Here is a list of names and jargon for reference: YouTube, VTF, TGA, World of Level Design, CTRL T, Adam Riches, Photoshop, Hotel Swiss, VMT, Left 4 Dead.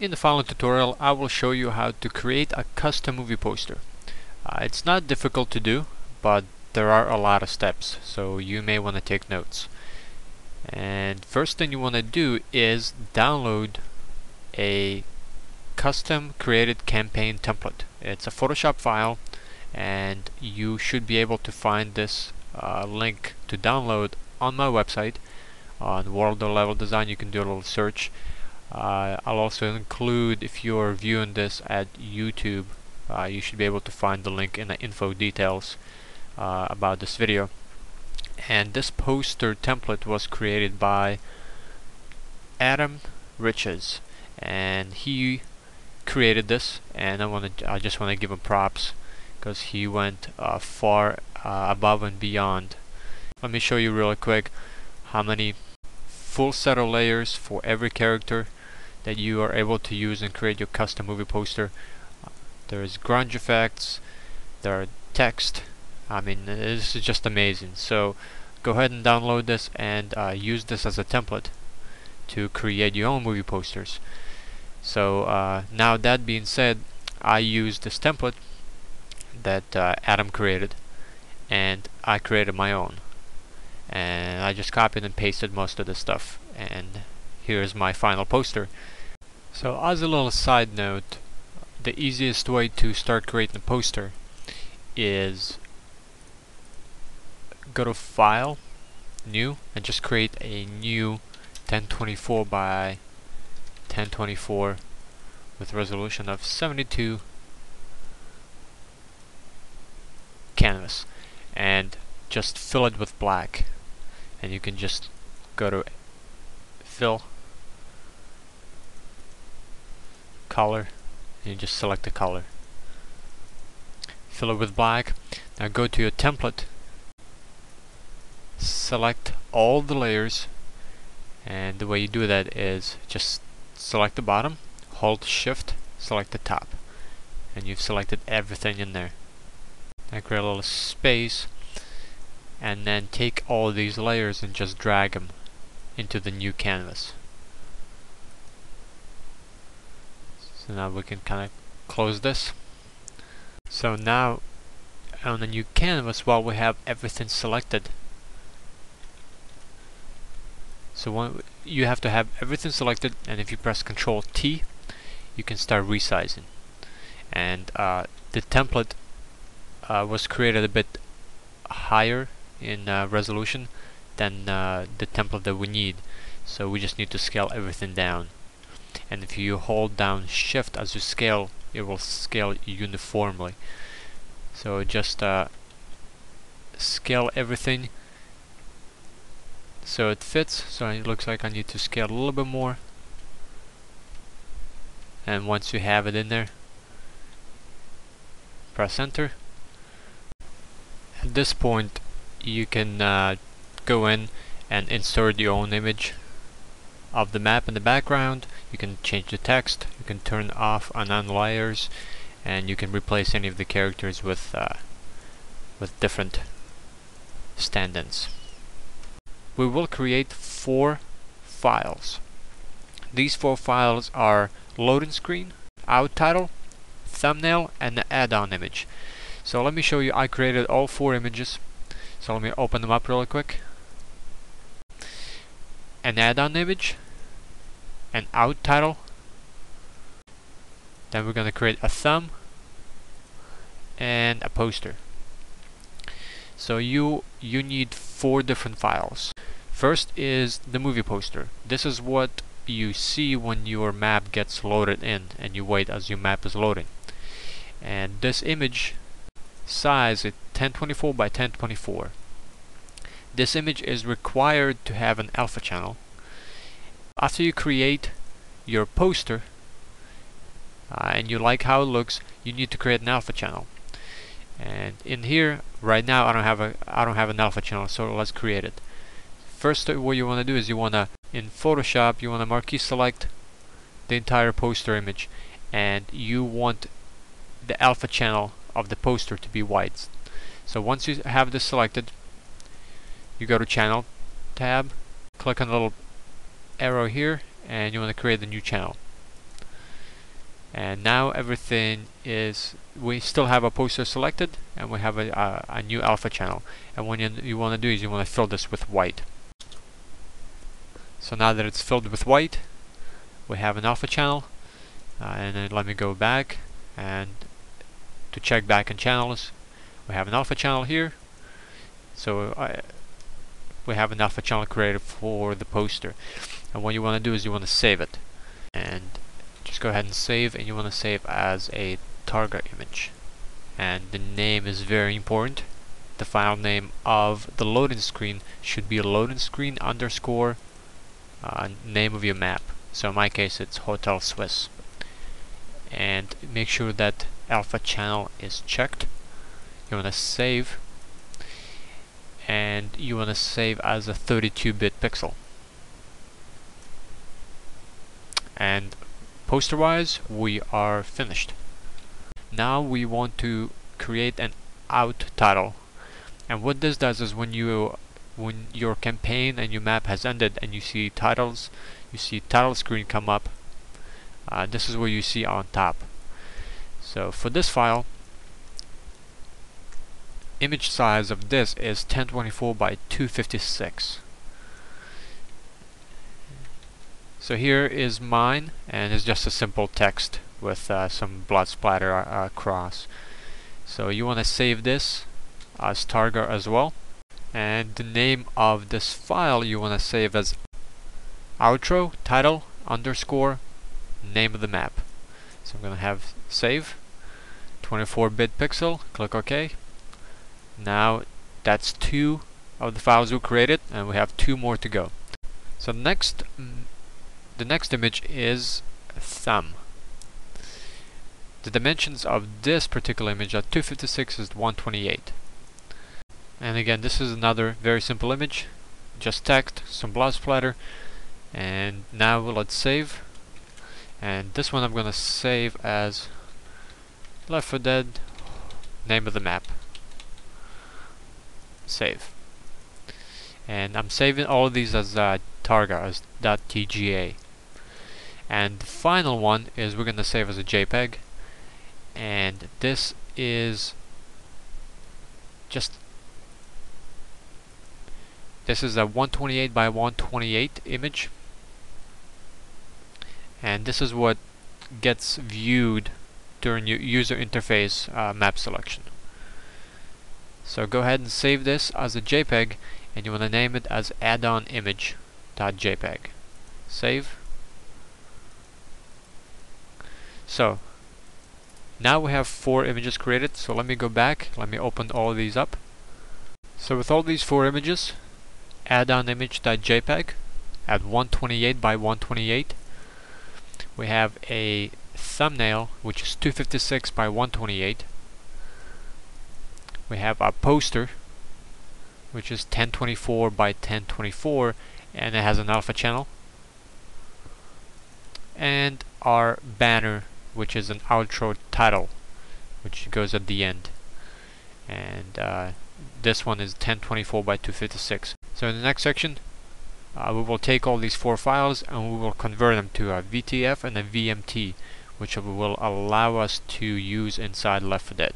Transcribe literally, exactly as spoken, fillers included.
In the following tutorial I will show you how to create a custom movie poster. Uh, it's not difficult to do, but there are a lot of steps, so you may want to take notes. And first thing you want to do is download a custom created campaign template. It's a Photoshop file, and you should be able to find this uh, link to download on my website on World of Level Design. You can do a little search. Uh, I'll also include, if you're viewing this at YouTube, uh, you should be able to find the link in the info details uh, about this video. And this poster template was created by Adam Riches, and he created this, and I want to I just want to give him props because he went uh, far uh, above and beyond. Let me show you really quick how many full set of layers for every character that you are able to use and create your custom movie poster. There is grunge effects, there are text. I mean, this is just amazing. So go ahead and download this and uh, use this as a template to create your own movie posters. So uh, now that being said, I use this template that uh, Adam created, and I created my own, and I just copied and pasted most of the stuff, and here's my final poster. So as a little side note, the easiest way to start creating a poster is go to File, New, and just create a new ten twenty-four by ten twenty-four with resolution of seventy-two canvas, and just fill it with black. And you can just go to Fill, Color, and you just select the color, fill it with black. Now go to your template, select all the layers, and the way you do that is just select the bottom, hold shift, select the top, and you've selected everything in there. Now create a little space, and then take all these layers and just drag them into the new canvas. So now we can kind of close this. So now on the new canvas, while we have everything selected, so one, you have to have everything selected, and if you press control T, you can start resizing. And uh, the template uh, was created a bit higher in uh, resolution than uh, the template that we need, so we just need to scale everything down. And if you hold down shift as you scale, it will scale uniformly. So just uh, scale everything so it fits. So it looks like I need to scale a little bit more, and once you have it in there, press enter. At this point you can uh, go in and insert your own image of the map in the background. You can change the text, you can turn off and on layers, and you can replace any of the characters with uh, with different stand-ins. We will create four files. These four files are loading screen, out title, thumbnail, and the add-on image. So let me show you, I created all four images, so let me open them up really quick. An add-on image, an out title, then we're going to create a thumb and a poster. So you you need four different files. First is the movie poster. This is what you see when your map gets loaded in, and you wait as your map is loading. And this image size is ten twenty-four by ten twenty-four. This image is required to have an alpha channel. After you create your poster uh, and you like how it looks, you need to create an alpha channel. And in here right now I don't have a I don't have an alpha channel, so let's create it. First, what you want to do is you want to, in Photoshop, you want to marquee select the entire poster image, and you want the alpha channel of the poster to be white. So once you have this selected, you go to Channel tab, click on the little arrow here, and you want to create a new channel. And now everything is, we still have a poster selected, and we have a, a, a new alpha channel. And what you, you want to do is you want to fill this with white. So now that it's filled with white, we have an alpha channel. Uh, and then let me go back, and to check back in channels, we have an alpha channel here. So I, we have an alpha channel created for the poster. And what you want to do is you want to save it. And just go ahead and save, and you want to save as a target image. And the name is very important. The file name of the loading screen should be loading screen underscore uh, name of your map. So in my case it's Hotel Swiss. And make sure that alpha channel is checked. You want to save, and you want to save as a thirty-two bit pixel. And poster wise we are finished. Now we want to create an out title, and what this does is when you when your campaign and your map has ended and you see titles, you see title screen come up, uh, this is what you see on top. So for this file, image size of this is ten twenty-four by two fifty-six. So here is mine, and it's just a simple text with uh, some blood splatter uh, across. So you want to save this as target as well, and the name of this file you want to save as outro title underscore name of the map. So I'm going to have save, twenty-four bit pixel, click OK. Now that's two of the files we created, and we have two more to go. So next the next image is thumb. The dimensions of this particular image are two fifty-six is one twenty-eight. And again, this is another very simple image, just text, some blood splatter. And now let's save, and this one I'm gonna save as Left four Dead name of the map. Save. And I'm saving all of these as uh, targa, as .tga. And the final one is we're gonna save as a JPEG, and this is just this is a one twenty-eight by one twenty-eight image, and this is what gets viewed during your user interface uh, map selection. So go ahead and save this as a JPEG, and you want to name it as add-on image.jpg. Save. So now we have four images created, so let me go back, let me open all of these up. So with all these four images, add-on image.jpg at one twenty-eight by one twenty-eight, we have a thumbnail which is two fifty-six by one twenty-eight. We have a poster which is ten twenty-four by ten twenty-four, and it has an alpha channel, and our banner which is an outro title which goes at the end, and uh, this one is ten twenty-four by two fifty-six. So in the next section uh, we will take all these four files and we will convert them to a V T F and a V M T, which will allow us to use inside Left four Dead.